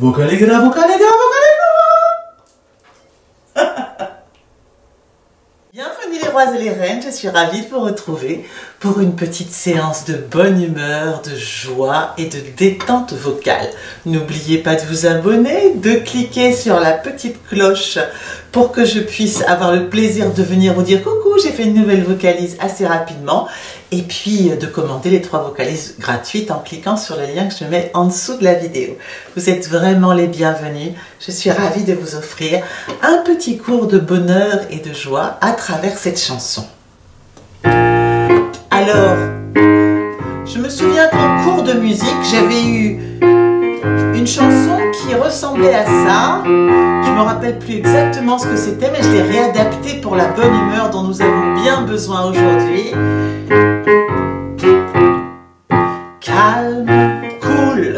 Vocallegra, Vocallegra, Vocallegra. Bienvenue les rois et les reines, je suis ravie de vous retrouver pour une petite séance de bonne humeur, de joie et de détente vocale. N'oubliez pas de vous abonner, de cliquer sur la petite cloche pour que je puisse avoir le plaisir de venir vous dire coucou, j'ai fait une nouvelle vocalise assez rapidement. Et puis de commander les 3 vocalises gratuites en cliquant sur le lien que je mets en dessous de la vidéo. Vous êtes vraiment les bienvenus, je suis ravie de vous offrir un petit cours de bonheur et de joie à travers cette chanson. Alors, je me souviens qu'en cours de musique, j'avais eu une chanson qui ressemblait à ça. Je me rappelle plus exactement ce que c'était, mais je l'ai réadaptée pour la bonne humeur dont nous avons bien besoin aujourd'hui. Calme, cool,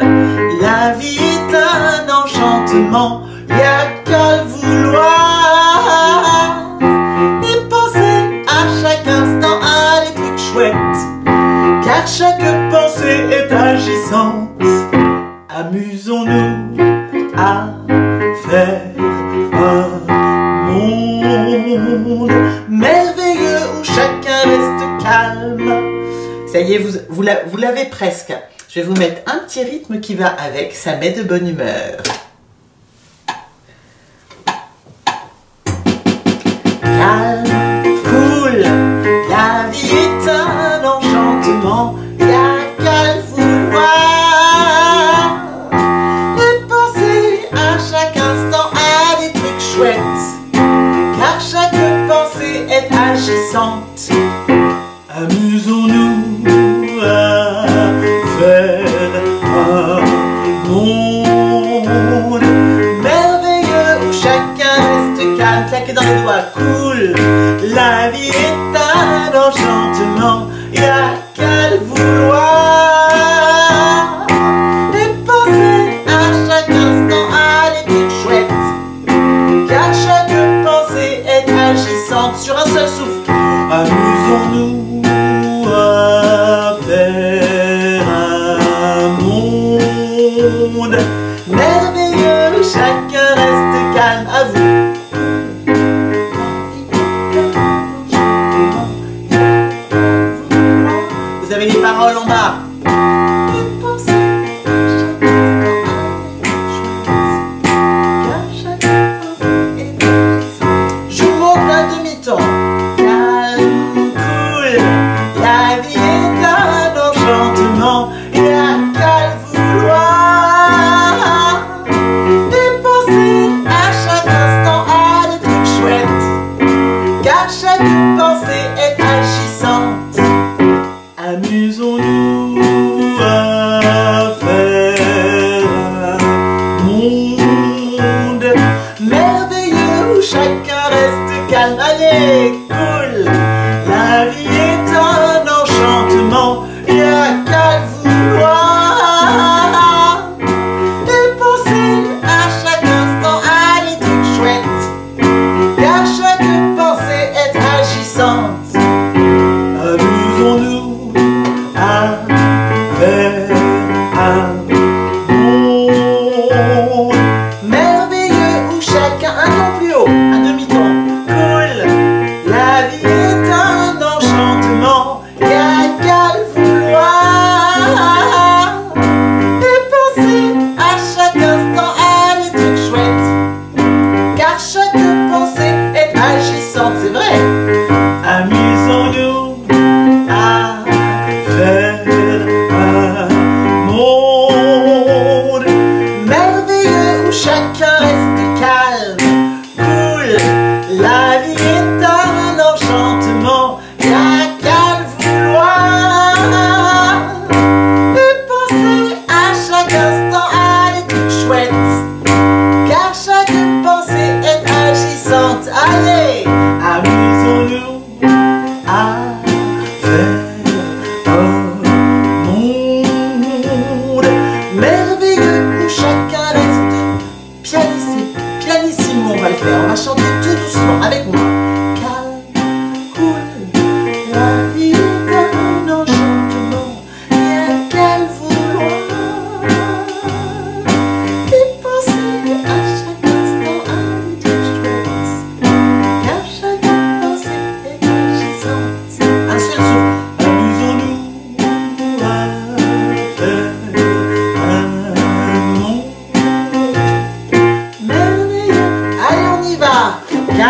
la vie est un enchantement, y'a qu'à le vouloir. Et penser à chaque instant à des trucs chouettes, car chaque pensée est agissante. Amusons-nous à faire un monde merveilleux où chacun reste calme. Ça y est, vous l'avez presque. Je vais vous mettre un petit rythme qui va avec, ça met de bonne humeur. Calme, cool, la vie est un enchantement, y'a qu'à le vouloir. Et penser à chaque instant à des trucs chouettes, car chaque pensée est agissante. Amusons-nous à faire un monde merveilleux où chacun reste calme, claqué dans les doigts, cool. La vie est un enchantement, y'a qu'à le vouloir. Et penser à chaque instant à des petites chouettes, car chaque pensée est agissante sur un seul souffle. Amusons-nous à faire un monde merveilleux, chacun reste calme, à vous. Vous avez les paroles en bas. Je monte à demi-temps. Y'a qu'à le vouloir.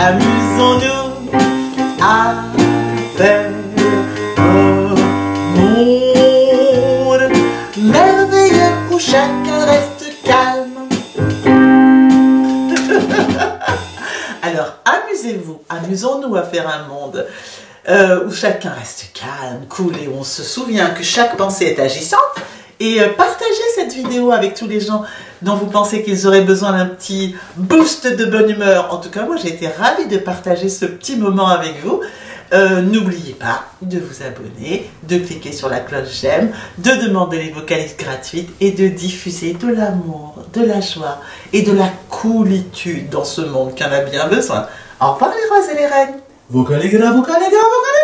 amusons-nous à faire au monde merveilleux où chacun reste calme. Alors amusez-vous, amusons-nous à faire un monde où chacun reste calme, cool, et où on se souvient que chaque pensée est agissante. Et partagez cette vidéo avec tous les gens dont vous pensez qu'ils auraient besoin d'un petit boost de bonne humeur. En tout cas, moi, j'ai été ravie de partager ce petit moment avec vous. N'oubliez pas de vous abonner, de cliquer sur la cloche j'aime, de demander les vocalises gratuites et de diffuser de l'amour, de la joie et de la coolitude dans ce monde qui en a bien besoin. Au revoir les rois et les reines. Vocallegra, vocallegra, vocallegra.